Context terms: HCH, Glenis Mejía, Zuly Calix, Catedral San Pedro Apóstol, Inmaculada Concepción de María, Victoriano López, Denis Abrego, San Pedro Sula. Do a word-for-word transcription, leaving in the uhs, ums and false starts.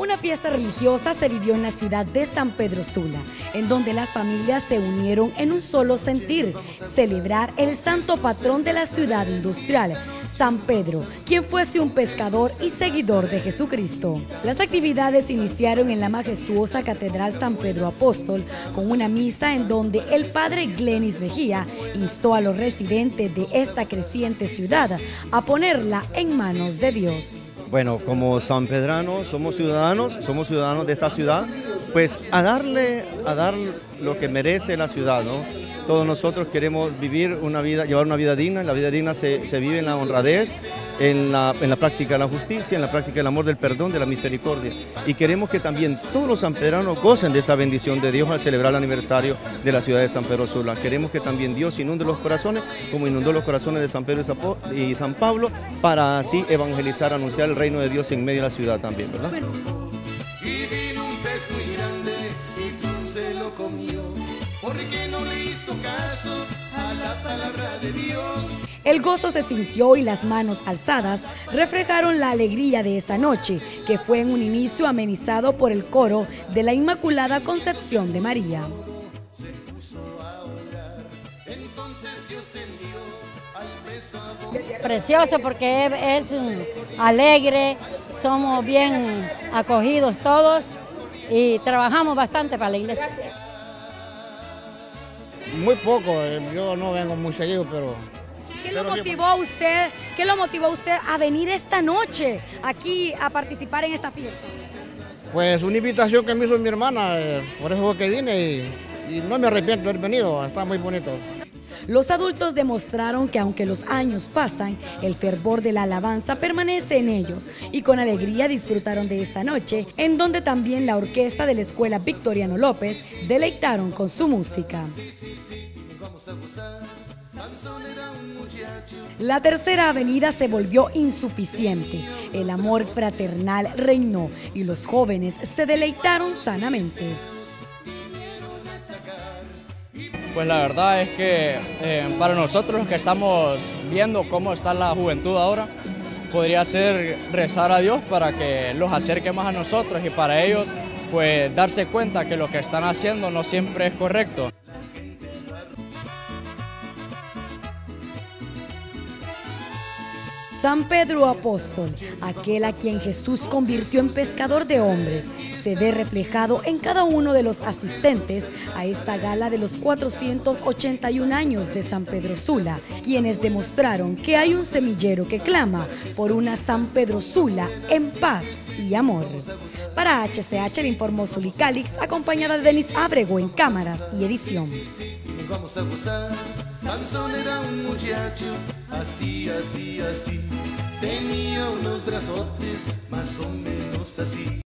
Una fiesta religiosa se vivió en la ciudad de San Pedro Sula, en donde las familias se unieron en un solo sentir, celebrar el santo patrón de la ciudad industrial, San Pedro, quien fuese un pescador y seguidor de Jesucristo. Las actividades iniciaron en la majestuosa Catedral San Pedro Apóstol con una misa en donde el padre Glenis Mejía instó a los residentes de esta creciente ciudad a ponerla en manos de Dios. Bueno, como sanpedranos somos ciudadanos, somos ciudadanos de esta ciudad, pues a darle, a dar lo que merece la ciudad, ¿no? Todos nosotros queremos vivir una vida, llevar una vida digna, la vida digna se, se vive en la honradez, en la, en la práctica de la justicia, en la práctica del amor, del perdón, de la misericordia. Y queremos que también todos los sanpedranos gocen de esa bendición de Dios al celebrar el aniversario de la ciudad de San Pedro Sula. Queremos que también Dios inunde los corazones, como inundó los corazones de San Pedro y San Pablo, para así evangelizar, anunciar el reino de Dios en medio de la ciudad también, ¿verdad? Y vino un pez muy grande y Tom se lo comió, porque no le hizo caso a la palabra de Dios. El gozo se sintió y las manos alzadas reflejaron la alegría de esa noche, que fue en un inicio amenizado por el coro de la Inmaculada Concepción de María. Se puso a orar, entonces Dios envió al beso a... Precioso, porque es, es alegre, somos bien acogidos todos y trabajamos bastante para la iglesia. Muy poco, yo no vengo muy seguido, pero... ¿Qué lo motivó a usted, qué lo motivó a usted a venir esta noche aquí a participar en esta fiesta? Pues una invitación que me hizo mi hermana, por eso que vine y, y no me arrepiento de haber venido, está muy bonito. Los adultos demostraron que aunque los años pasan, el fervor de la alabanza permanece en ellos y con alegría disfrutaron de esta noche, en donde también la orquesta de la escuela Victoriano López deleitaron con su música. La tercera avenida se volvió insuficiente, el amor fraternal reinó y los jóvenes se deleitaron sanamente. Pues la verdad es que eh, para nosotros que estamos viendo cómo está la juventud ahora, podría ser rezar a Dios para que los acerque más a nosotros y para ellos pues darse cuenta que lo que están haciendo no siempre es correcto. San Pedro Apóstol, aquel a quien Jesús convirtió en pescador de hombres, se ve reflejado en cada uno de los asistentes a esta gala de los cuatrocientos ochenta y uno años de San Pedro Sula, quienes demostraron que hay un semillero que clama por una San Pedro Sula en paz y amor. Para H C H le informó Zuly Calix, acompañada de Denis Abrego en cámaras y edición. Vamos a gozar, Sansón era un muchacho, así, así, así, tenía unos brazotes, más o menos así.